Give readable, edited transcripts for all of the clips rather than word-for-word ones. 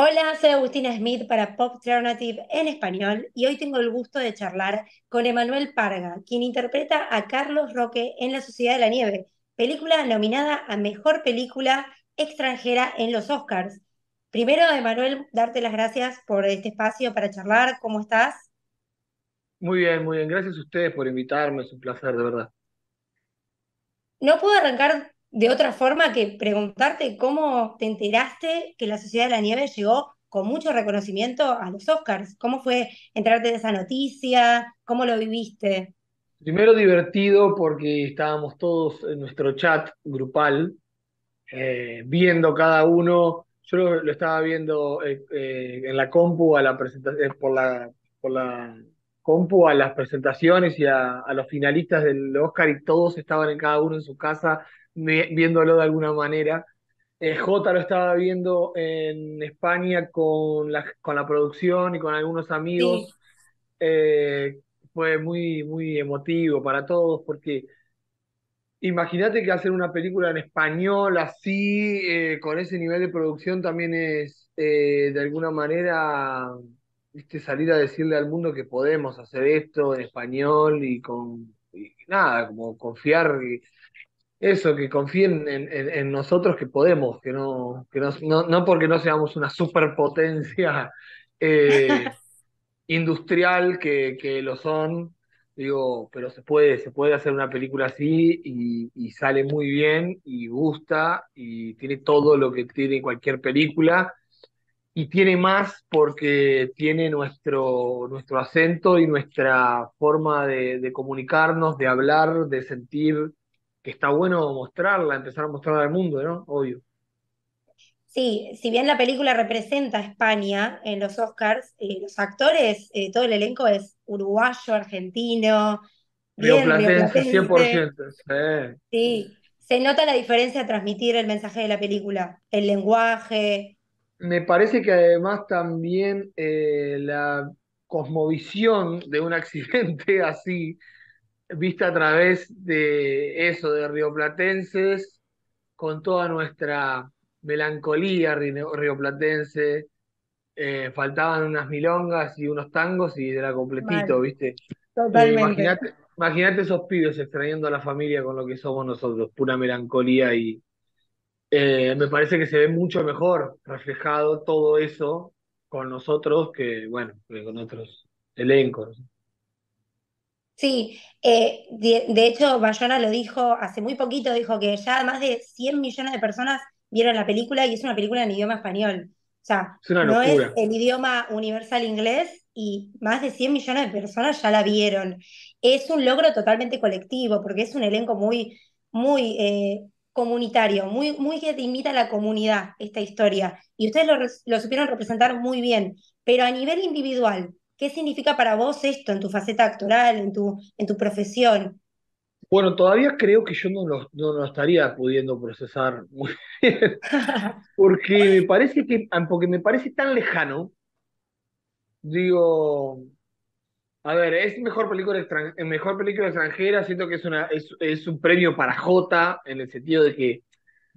Hola, soy Agustina Smith para Popternative en español y hoy tengo el gusto de charlar con Emanuel Parga, quien interpreta a Carlos Roque en La Sociedad de la Nieve, película nominada a Mejor Película Extranjera en los Oscars. Primero, Emanuel, darte las gracias por este espacio para charlar. ¿Cómo estás? Muy bien, muy bien. Gracias a ustedes por invitarme. Es un placer, de verdad. No puedo arrancar de otra forma que preguntarte cómo te enteraste que La Sociedad de la Nieve llegó con mucho reconocimiento a los Oscars. ¿Cómo fue enterarte de esa noticia? ¿Cómo lo viviste? Primero divertido porque estábamos todos en nuestro chat grupal, viendo cada uno. Yo lo estaba viendo en la compu a la presentación, por la compu a las presentaciones y a los finalistas del Oscar, y todos estaban en cada uno en su casa viéndolo de alguna manera. Jota lo estaba viendo en España con la producción y con algunos amigos. Sí. Fue muy, muy emotivo para todos porque imagínate que hacer una película en español así, con ese nivel de producción, también es de alguna manera, ¿viste?, salir a decirle al mundo que podemos hacer esto en español y nada, como confiar, eso, que confíen en nosotros, que podemos, que no porque no seamos una superpotencia industrial, que lo son. Digo, pero se puede hacer una película así y sale muy bien y gusta y tiene todo lo que tiene cualquier película y tiene más porque tiene nuestro acento y nuestra forma de comunicarnos, de hablar, de sentir, que está bueno mostrarla, empezar a mostrarla al mundo, ¿no? Obvio. Sí, si bien la película representa a España en los Oscars, los actores, todo el elenco es uruguayo, argentino, rioplatense, 100%. Sí, se nota la diferencia a transmitir el mensaje de la película, el lenguaje. Me parece que además también la cosmovisión de un accidente así, vista a través de eso, de rioplatenses, con toda nuestra melancolía rioplatense, faltaban unas milongas y unos tangos y era completito, vale. ¿Viste? Totalmente. Imagínate esos pibes extrañando a la familia con lo que somos nosotros, pura melancolía, y me parece que se ve mucho mejor reflejado todo eso con nosotros que, bueno, que con otros elencos. Sí, de hecho Bayona lo dijo hace muy poquito, dijo que ya más de 100 millones de personas vieron la película y es una película en idioma español. O sea, es una locura. No es el idioma universal inglés y más de 100 millones de personas ya la vieron. Es un logro totalmente colectivo porque es un elenco muy, muy comunitario, muy, muy que te invita a la comunidad esta historia. Y ustedes lo supieron representar muy bien. Pero a nivel individual, ¿qué significa para vos esto en tu faceta actoral, en tu profesión? Bueno, todavía creo que yo no lo estaría pudiendo procesar muy bien, porque me parece tan lejano. Digo, a ver, es mejor película extranjera, siento que es un premio para Jota, en el sentido de que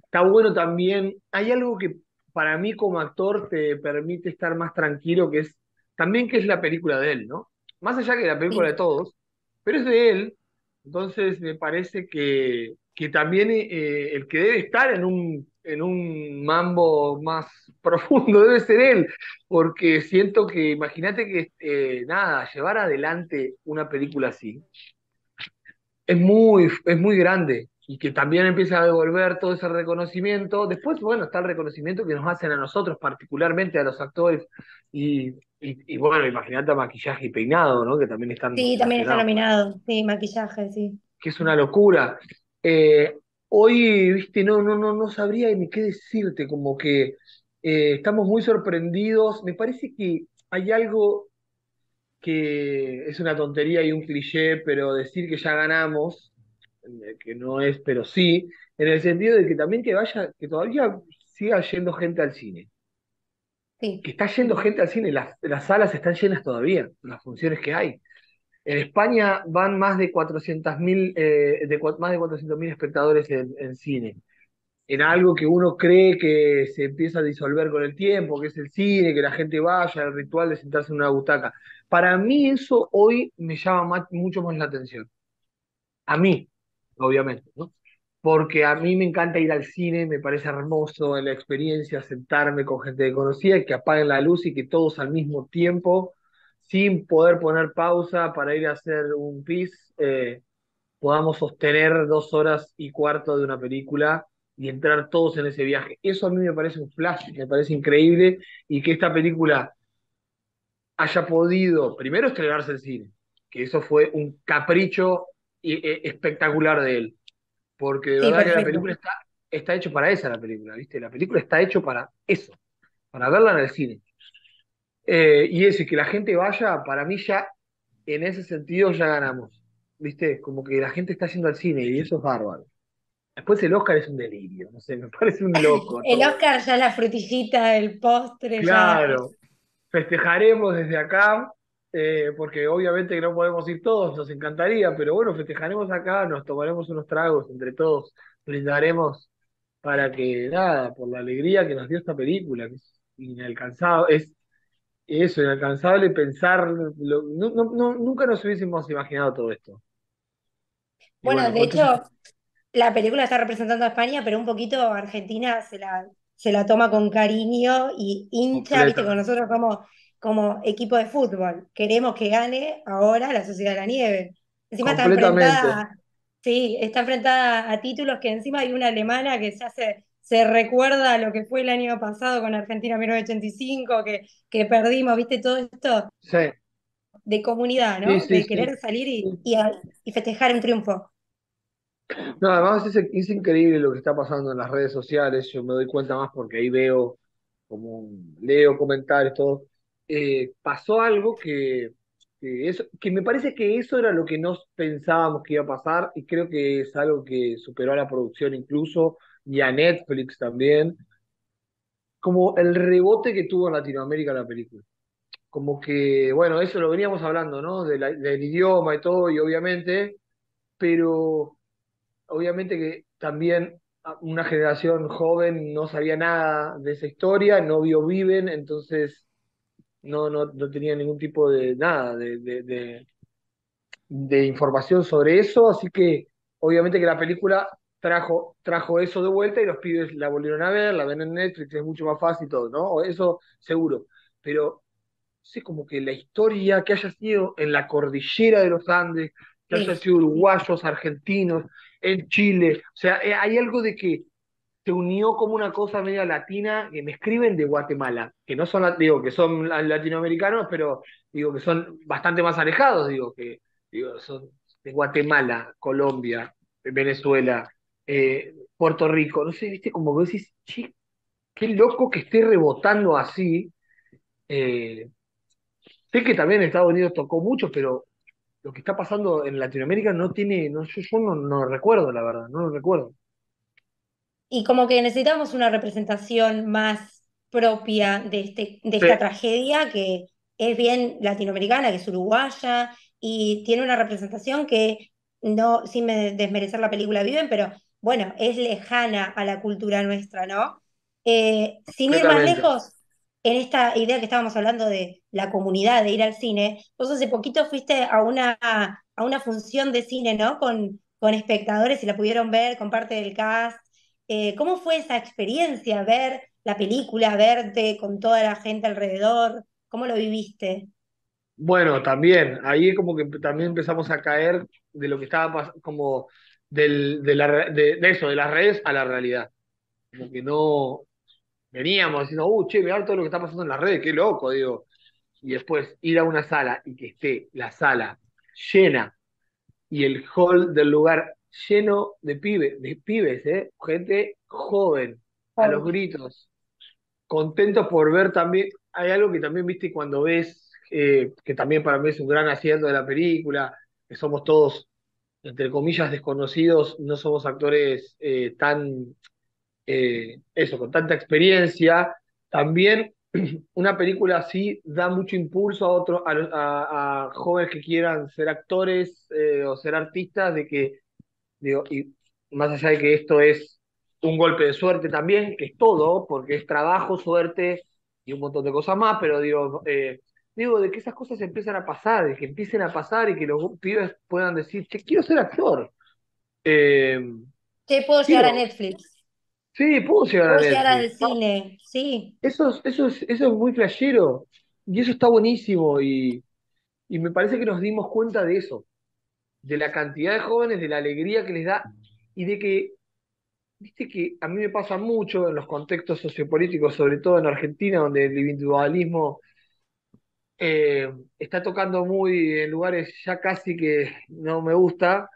está bueno también. Hay algo que para mí como actor te permite estar más tranquilo, que es también que es la película de él, ¿no? Más allá que la película de todos, pero es de él. Entonces me parece que también el que debe estar en un mambo más profundo debe ser él, porque siento que, imagínate que, nada, llevar adelante una película así es muy grande, y que también empieza a devolver todo ese reconocimiento. Después, bueno, está el reconocimiento que nos hacen a nosotros, particularmente a los actores, y bueno, imagínate a maquillaje y peinado, ¿no? Que también están... Sí, también está nominado, sí, maquillaje, sí. Que es una locura. Hoy, viste, no sabría ni qué decirte, como que estamos muy sorprendidos. Me parece que hay algo que es una tontería y un cliché, pero decir que ya ganamos, que no es, pero sí, en el sentido de que también que todavía siga yendo gente al cine. Sí. Que está yendo gente al cine, las salas están llenas todavía, las funciones que hay. En España van más de 400.000 espectadores en cine. en algo que uno cree que se empieza a disolver con el tiempo, que es el cine, que la gente vaya, el ritual de sentarse en una butaca. Para mí eso hoy me llama mucho más la atención. A mí, obviamente, ¿no? Porque a mí me encanta ir al cine, me parece hermoso la experiencia, sentarme con gente desconocida, que apaguen la luz y que todos al mismo tiempo, sin poder poner pausa para ir a hacer un pis, podamos sostener 2 horas y cuarto de una película y entrar todos en ese viaje. Eso a mí me parece un flash, me parece increíble, y que esta película haya podido, primero, estrenarse en cine, que eso fue un capricho espectacular de él. Porque de verdad que la película está hecho para esa, la película, ¿viste? La película está hecho para eso, para verla en el cine. Y eso, y que la gente vaya, para mí ya, en ese sentido ya ganamos, ¿viste? Como que la gente está yendo al cine y eso es bárbaro. Después el Oscar es un delirio, no sé, me parece un loco. El Oscar ya la frutillita, el postre. Claro, ya. Festejaremos desde acá. Porque obviamente que no podemos ir todos, nos encantaría, pero bueno, festejaremos acá, nos tomaremos unos tragos entre todos, brindaremos para que, nada, por la alegría que nos dio esta película, que es inalcanzable, es eso, inalcanzable pensar, nunca nos hubiésemos imaginado todo esto. Bueno, de hecho, la película está representando a España, pero un poquito Argentina se la toma con cariño y hincha, ¿viste? Con nosotros como equipo de fútbol, queremos que gane ahora la Sociedad de la Nieve. Encima está enfrentada, sí, está enfrentada a títulos que encima hay una alemana que ya se recuerda a lo que fue el año pasado con Argentina 1985, que perdimos, ¿viste? Todo esto sí. De comunidad, ¿no? Sí, sí, de querer salir y festejar un triunfo. No, además es increíble lo que está pasando en las redes sociales, yo me doy cuenta más porque ahí veo, leo comentarios, todo. Pasó algo que me parece que eso era lo que nos pensábamos que iba a pasar, y creo que es algo que superó a la producción incluso, y a Netflix también, como el rebote que tuvo en Latinoamérica la película. Como que, bueno, eso lo veníamos hablando, ¿no? Del idioma y todo, y obviamente, pero obviamente que también una generación joven no sabía nada de esa historia, no vio Viven, entonces no tenía ningún tipo de nada de información sobre eso, así que obviamente que la película trajo eso de vuelta y los pibes la volvieron a ver, la ven en Netflix, es mucho más fácil todo, ¿no? Eso seguro, pero sí, como que la historia que haya sido en la cordillera de los Andes, que haya sido uruguayos, argentinos, en Chile, o sea, hay algo de que se unió como una cosa media latina, que me escriben de Guatemala, que no son, digo, que son latinoamericanos, pero digo que son bastante más alejados, digo, son de Guatemala, Colombia, Venezuela, Puerto Rico, no sé, viste, como que decís, che, qué loco que esté rebotando así. Sé que también en Estados Unidos tocó mucho, pero lo que está pasando en Latinoamérica no tiene, no, yo no recuerdo, la verdad, no lo recuerdo. Y como que necesitamos una representación más propia de esta tragedia, que es bien latinoamericana, que es uruguaya, y tiene una representación que, no, sin desmerecer la película Viven, pero bueno, es lejana a la cultura nuestra, ¿no? Sin ir más lejos, en esta idea que estábamos hablando de la comunidad, de ir al cine, vos hace poquito fuiste a una función de cine, ¿no? Con espectadores, y la pudieron ver, con parte del cast. ¿Cómo fue esa experiencia, ver la película, verte con toda la gente alrededor? ¿Cómo lo viviste? Bueno, también, ahí como que también empezamos a caer de lo que estaba pasando, como de las redes a la realidad. Como que no veníamos diciendo, che, mirá todo lo que está pasando en las redes, qué loco, digo. Y después ir a una sala y que esté la sala llena y el hall del lugar lleno de pibes, gente joven, a los gritos, contentos por ver también. Hay algo que también, viste, cuando ves, que también para mí es un gran acierto de la película, que somos todos, entre comillas, desconocidos, no somos actores con tanta experiencia. También una película así da mucho impulso a jóvenes que quieran ser actores o ser artistas, de que, digo, y más allá de que esto es un golpe de suerte también, que es todo, porque es trabajo, suerte y un montón de cosas más, pero digo, de que esas cosas empiezan a pasar, de que empiecen a pasar y que los pibes puedan decir, che, quiero ser actor. Che, puedo llegar a Netflix. Sí, puedo llegar a Netflix. Puedo llegar al cine, sí. Eso es muy flashero y eso está buenísimo y me parece que nos dimos cuenta de eso, de la cantidad de jóvenes, de la alegría que les da y de que, viste que a mí me pasa mucho en los contextos sociopolíticos, sobre todo en Argentina, donde el individualismo está tocando muy en lugares ya casi que no me gusta,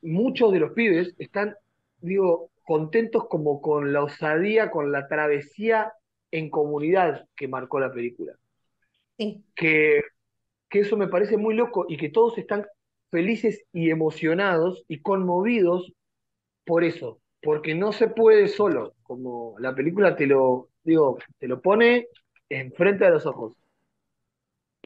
muchos de los pibes están, digo, contentos como con la osadía, con la travesía en comunidad que marcó la película. Sí. Que eso me parece muy loco y que todos están felices y emocionados y conmovidos por eso, porque no se puede solo, como la película te lo pone enfrente de los ojos.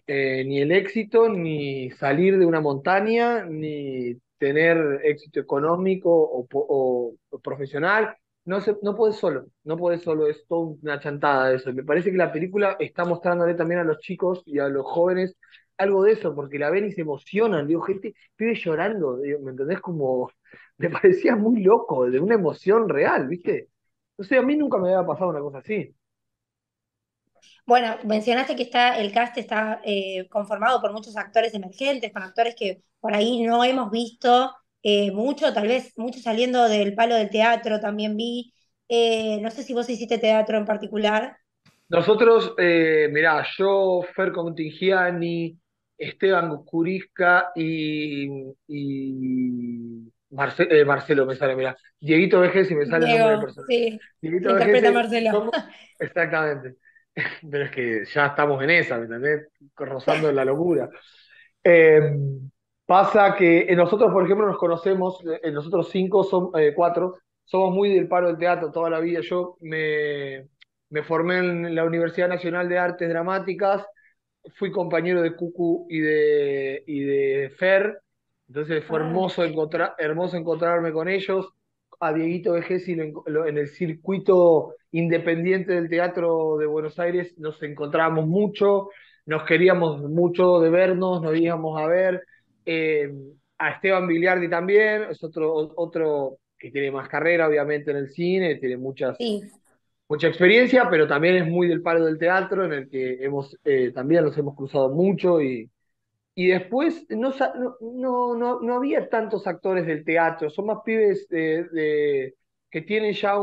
Ni el éxito, ni salir de una montaña, ni tener éxito económico o profesional, no podés solo, es toda una chantada de eso. Me parece que la película está mostrándole también a los chicos y a los jóvenes algo de eso, porque la ven y se emocionan, digo, gente, pibes llorando, digo, ¿me entendés? Como, me parecía muy loco, de una emoción real, ¿viste? O sea, a mí nunca me había pasado una cosa así. Bueno, mencionaste que el cast está conformado por muchos actores emergentes, con actores que por ahí no hemos visto mucho, tal vez mucho saliendo del palo del teatro también vi, no sé si vos hiciste teatro en particular. Nosotros, mirá, yo, Fer Contigiani, Esteban Kukuriczka y Marcelo me sale, mirá. Dieguito Vejés, si me sale el nombre de persona. Sí, Dieguito interpreta Vejés, Marcelo. ¿Cómo? Exactamente. Pero es que ya estamos en esa, ¿me entendés? Rozando la locura. Pasa que nosotros, por ejemplo, nos conocemos, nosotros cuatro, somos muy del paro del teatro toda la vida. Yo me formé en la Universidad Nacional de Artes Dramáticas, fui compañero de Cucu y de Fer, entonces fue hermoso encontrarme con ellos. A Dieguito Vejesi en el circuito independiente del teatro de Buenos Aires nos encontrábamos mucho, nos queríamos mucho de vernos, nos íbamos a ver. A Esteban Biliardi también, es otro que tiene más carrera obviamente en el cine, tiene mucha experiencia, pero también es muy del palo del teatro, en el que también nos hemos cruzado mucho. Y después no había tantos actores del teatro, son más pibes que tienen ya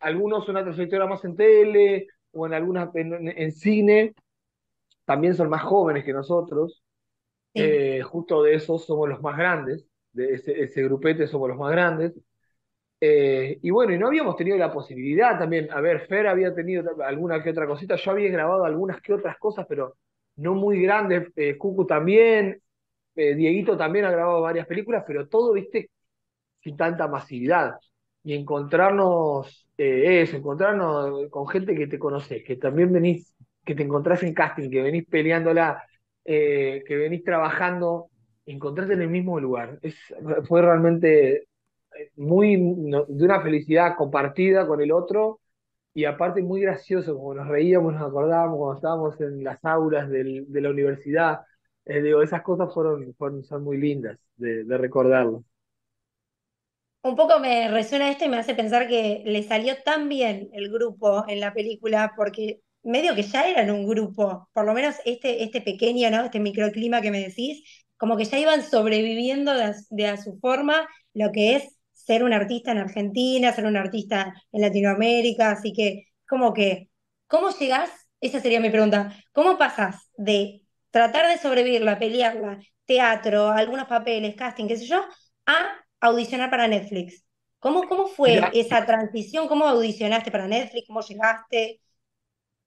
algunos una trayectoria más en tele o en cine, también son más jóvenes que nosotros, sí. Justo de esos somos los más grandes, de ese grupete somos los más grandes, y bueno, y no habíamos tenido la posibilidad también, a ver, Fer había tenido alguna que otra cosita, yo había grabado algunas que otras cosas, pero no muy grandes, Cucu también, Dieguito también ha grabado varias películas, pero todo, viste, sin tanta masividad. Y encontrarnos con gente que te conoces, que también venís, que te encontrás en casting, que venís peleándola, que venís trabajando, encontrarte en el mismo lugar. Fue realmente de una felicidad compartida con el otro. Y aparte muy gracioso, como nos reíamos, nos acordábamos cuando estábamos en las aulas de la universidad. Digo, esas cosas son muy lindas de recordarlo. Un poco me resuena esto y me hace pensar que le salió tan bien el grupo en la película, porque medio que ya eran un grupo, por lo menos este pequeño, ¿no? Este microclima que me decís, como que ya iban sobreviviendo de a su forma lo que es ser un artista en Argentina, ser un artista en Latinoamérica, así que como que, ¿cómo llegás? Esa sería mi pregunta. ¿Cómo pasás de tratar de sobrevivirla, pelearla, teatro, algunos papeles, casting, qué sé yo, a audicionar para Netflix? ¿Cómo fue esa transición? ¿Cómo audicionaste para Netflix? ¿Cómo llegaste?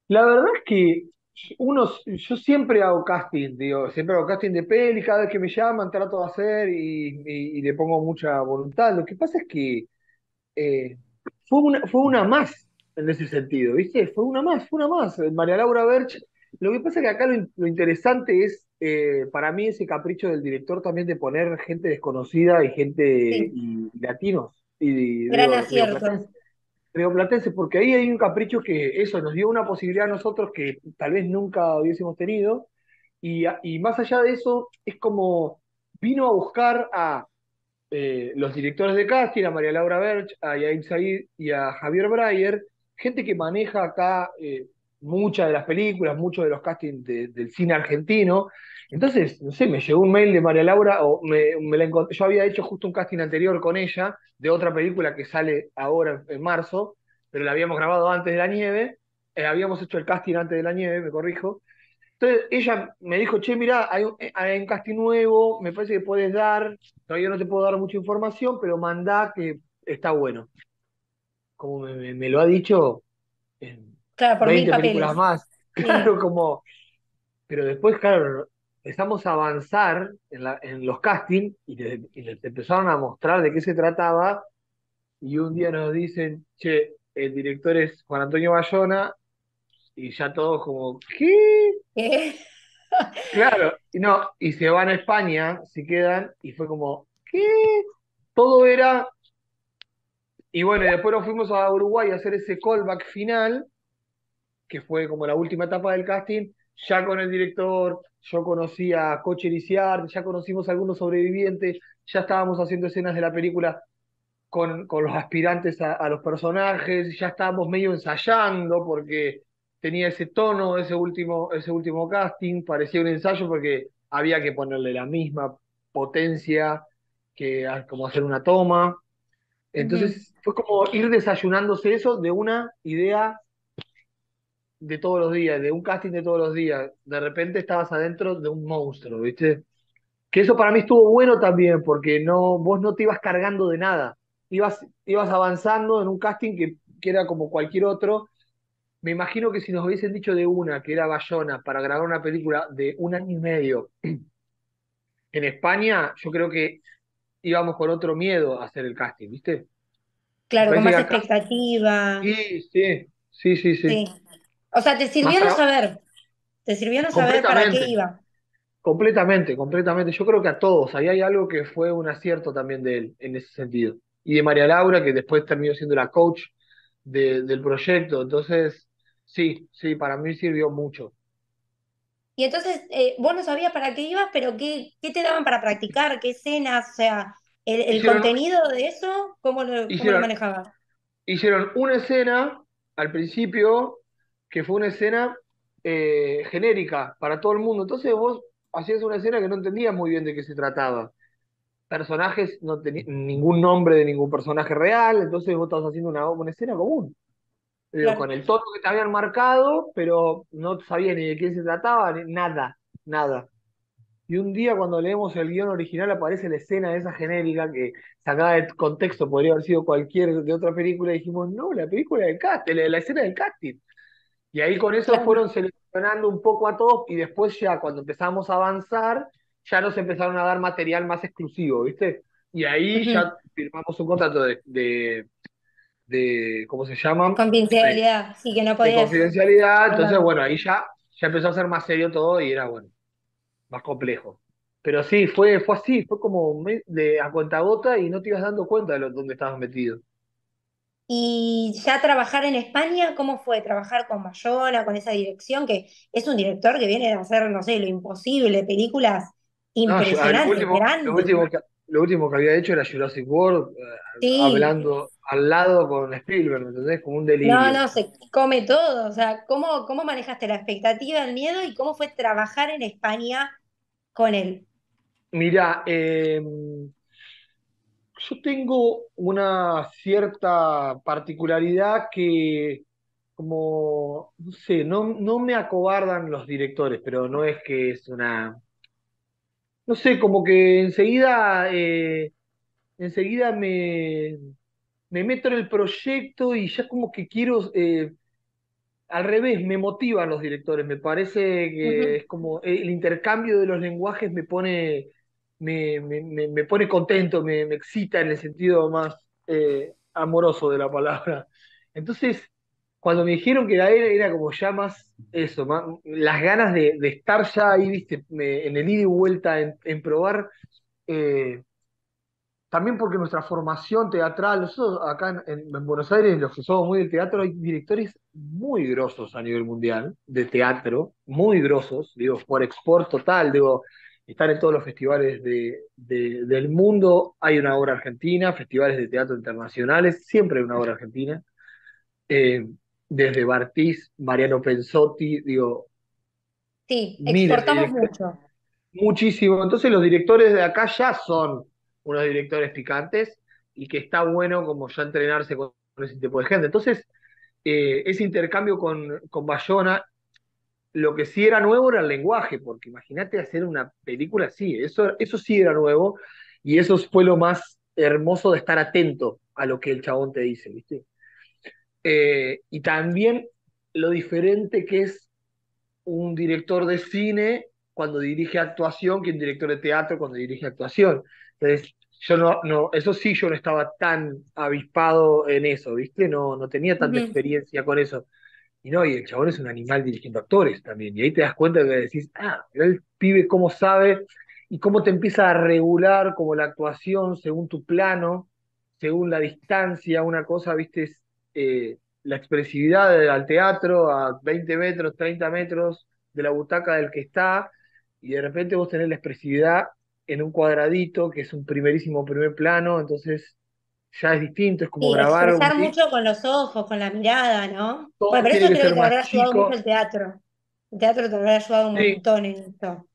La verdad es que yo siempre hago casting, digo, siempre hago casting de peli, cada vez que me llaman trato de hacer y le pongo mucha voluntad. Lo que pasa es que fue una más en ese sentido, ¿viste? Fue una más. María Laura Berch, lo que pasa es que acá lo interesante es, para mí, ese capricho del director también de poner gente desconocida y gente, sí, y latinos Y gran acierto. Rioplatense, porque ahí hay un capricho que eso nos dio una posibilidad a nosotros que tal vez nunca hubiésemos tenido, y más allá de eso, es como vino a buscar a los directores de casting, a María Laura Berch, a Yair Zahid y a Javier Breyer, gente que maneja acá muchas de las películas, muchos de los castings del cine argentino. Entonces, no sé, me llegó un mail de María Laura, o me la encontré. Yo había hecho justo un casting anterior con ella, de otra película que sale ahora en marzo, pero la habíamos grabado antes de La Nieve, habíamos hecho el casting antes de La Nieve, me corrijo. Entonces ella me dijo, che, mirá, hay un casting nuevo, me parece que puedes dar, todavía no te puedo dar mucha información, pero mandá que está bueno. Como me lo ha dicho, claro, por 20 películas más. Claro, sí. Como... Pero después, claro... Empezamos a avanzar en los castings y les empezaron a mostrar de qué se trataba, y un día nos dicen, che, el director es Juan Antonio Bayona, y ya todos como, ¿qué? ¿Qué? Claro, y se van a España, se quedan, y fue como, ¿qué? Todo era... Y bueno, y después nos fuimos a Uruguay a hacer ese callback final, que fue como la última etapa del casting, ya con el director... Yo conocí a Coach Eliciar, ya conocimos a algunos sobrevivientes, ya estábamos haciendo escenas de la película con los aspirantes a los personajes, ya estábamos medio ensayando porque tenía ese tono, ese último casting, parecía un ensayo porque había que ponerle la misma potencia que como hacer una toma. Entonces fue como ir desayunándose eso de una idea... de todos los días, de un casting de todos los días, de repente estabas adentro de un monstruo, ¿viste? Que eso para mí estuvo bueno también, porque vos no te ibas cargando de nada, ibas avanzando en un casting que era como cualquier otro. Me imagino que si nos hubiesen dicho de una, que era Bayona, para grabar una película de 1 año y medio en España, yo creo que íbamos con otro miedo a hacer el casting, ¿viste? Claro, con más expectativa. Sí. O sea, te sirvió no saber. Te sirvió no saber para qué iba. Completamente. Yo creo que a todos. Ahí hay algo que fue un acierto también de él, en ese sentido. Y de María Laura, que después terminó siendo la coach del proyecto. Entonces, sí, para mí sirvió mucho. Y entonces, vos no sabías para qué ibas, pero ¿qué te daban para practicar? ¿Qué escenas? O sea, el contenido de eso, ¿cómo lo manejabas? Hicieron una escena al principio... que fue una escena genérica para todo el mundo. Entonces vos hacías una escena que no entendías muy bien de qué se trataba. Personajes, no tenían ningún nombre de ningún personaje real, entonces vos estabas haciendo una escena común. Claro. Con el tono que te habían marcado, pero no sabías ni de qué se trataba, ni nada. Y un día cuando leemos el guión original aparece la escena esa genérica que sacada de contexto podría haber sido cualquier de otra película, y dijimos, no, la película del casting, la escena del casting. Y ahí con eso fueron seleccionando un poco a todos, y después ya cuando empezamos a avanzar, ya nos empezaron a dar material más exclusivo, ¿viste? Y ahí ya firmamos un contrato de ¿cómo se llama? Confidencialidad, sí, que no podía. De confidencialidad, no, entonces bueno, ahí ya empezó a ser más serio todo y era, bueno, más complejo. Pero sí, fue así, fue como a cuentagota y no te ibas dando cuenta de dónde estabas metido. Y ya trabajar en España, ¿cómo fue? Trabajar con Bayona, con esa dirección, que es un director que viene a hacer, no sé, lo imposible, películas impresionantes, grandes. Lo último que había hecho era Jurassic World, hablando al lado con Spielberg, ¿entendés? Como un delirio. No, se come todo. O sea, ¿cómo manejaste la expectativa, el miedo, y cómo fue trabajar en España con él? Mirá, yo tengo una cierta particularidad que, como, no sé, no me acobardan los directores, pero no es que es una... No sé, como que enseguida me meto en el proyecto y ya como que quiero... al revés, me motivan los directores, me parece que es como... el intercambio de los lenguajes me pone... Me pone contento, me excita en el sentido más amoroso de la palabra. Entonces, cuando me dijeron que era como ya más eso, más, las ganas de estar ya ahí, viste, en el ida y vuelta, en probar también porque nuestra formación teatral, nosotros acá en Buenos Aires, los que somos muy del teatro, hay directores muy grosos a nivel mundial, de teatro, muy grosos, digo, por export total, digo, están en todos los festivales del mundo, hay una obra argentina, festivales de teatro internacionales, siempre hay una obra argentina, desde Bartís, Mariano Pensotti, digo... Sí, exportamos mucho. Muchísimo, entonces los directores de acá ya son unos directores picantes, y que está bueno como ya entrenarse con ese tipo de gente. Entonces, ese intercambio con Bayona, lo que sí era nuevo era el lenguaje, porque imagínate hacer una película así, eso sí era nuevo, y eso fue lo más hermoso de estar atento a lo que el chabón te dice, ¿viste? Y también lo diferente que es un director de cine cuando dirige actuación que un director de teatro cuando dirige actuación. Entonces, yo no, eso sí, yo no estaba tan avispado en eso, ¿viste? No tenía tanta experiencia con eso. Y el chabón es un animal dirigiendo actores también, y ahí te das cuenta que decís, el pibe cómo sabe, y cómo te empieza a regular como la actuación según tu plano, según la distancia, una cosa, ¿viste? Es, la expresividad al teatro a 20 metros, 30 metros de la butaca del que está, y de repente vos tenés la expresividad en un cuadradito, que es un primer plano, entonces ya es distinto, es como grabar... expresar mucho con los ojos, con la mirada, ¿no? Bueno, pero eso creo que te habrá ayudado mucho el teatro. El teatro te habrá ayudado un montón en esto.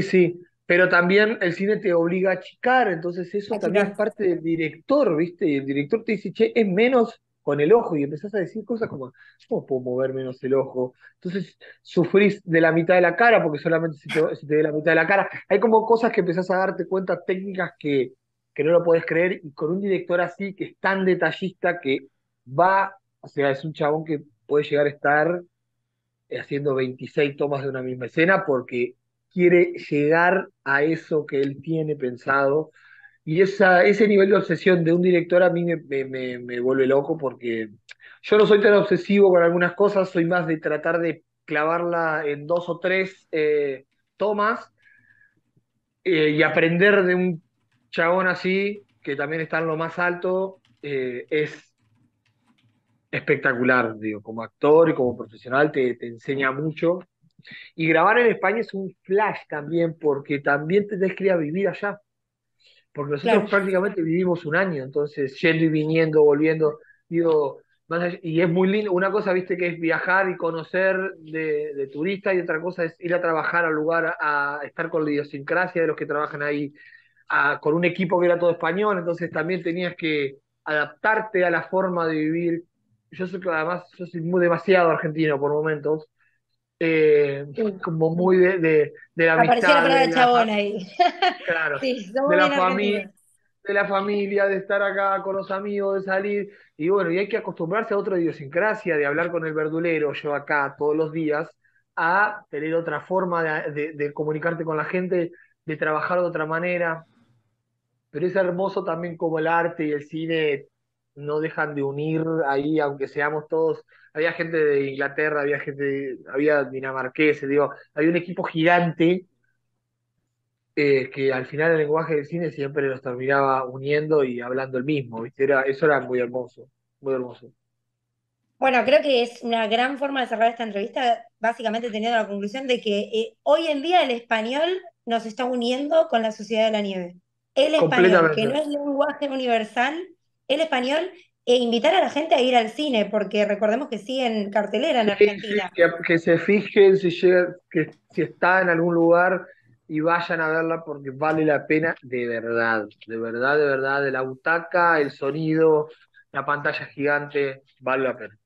Sí. Pero también el cine te obliga a achicar, entonces eso también es parte del director, ¿viste? Y el director te dice, che, es menos con el ojo, y empezás a decir cosas como, ¿cómo puedo mover menos el ojo? Entonces sufrís de la mitad de la cara, porque solamente se te ve la mitad de la cara. Hay como cosas que empezás a darte cuenta, técnicas que no lo podés creer, y con un director así, que es tan detallista, que va, o sea, es un chabón que puede llegar a estar haciendo 26 tomas de una misma escena, porque quiere llegar a eso que él tiene pensado. Y ese nivel de obsesión de un director a mí me vuelve loco, porque yo no soy tan obsesivo con algunas cosas, soy más de tratar de clavarla en 2 o 3 tomas, y aprender de un chabón así, que también está en lo más alto, es espectacular, digo, como actor y como profesional te enseña mucho. Y grabar en España es un flash también, porque también te describe vivir allá. Porque nosotros prácticamente vivimos un año, entonces yendo y viniendo, volviendo, digo, más allá, y es muy lindo. Una cosa, viste, que es viajar y conocer de turista, y otra cosa es ir a trabajar al lugar, a estar con la idiosincrasia de los que trabajan ahí, con un equipo que era todo español, entonces también tenías que adaptarte a la forma de vivir. Yo soy demasiado argentino por momentos, como muy de la amistad. Apareció la palabra de chabón ahí. Claro, sí, de la familia, de estar acá con los amigos, de salir. Y bueno, y hay que acostumbrarse a otra idiosincrasia, de hablar con el verdulero, yo acá todos los días, a tener otra forma de comunicarte con la gente, de trabajar de otra manera. Pero es hermoso también como el arte y el cine no dejan de unir ahí, aunque seamos todos... Había gente de Inglaterra, había dinamarqueses, digo, había un equipo gigante que al final el lenguaje del cine siempre los terminaba uniendo y hablando el mismo, ¿viste? Eso era muy hermoso, muy hermoso. Bueno, creo que es una gran forma de cerrar esta entrevista, básicamente teniendo la conclusión de que hoy en día el español nos está uniendo con la Sociedad de la Nieve. El español, que no es lenguaje universal, el español, e invitar a la gente a ir al cine, porque recordemos que sí en cartelera en Argentina. Sí, que se fijen si está en algún lugar y vayan a verla, porque vale la pena de verdad, de verdad, de verdad. De la butaca, el sonido, la pantalla gigante, vale la pena.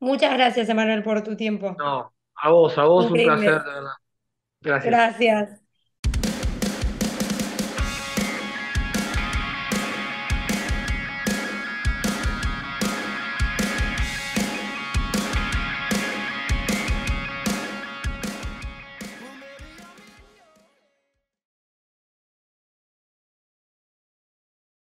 Muchas gracias, Emanuel, por tu tiempo. No, a vos, un placer, de verdad. Gracias.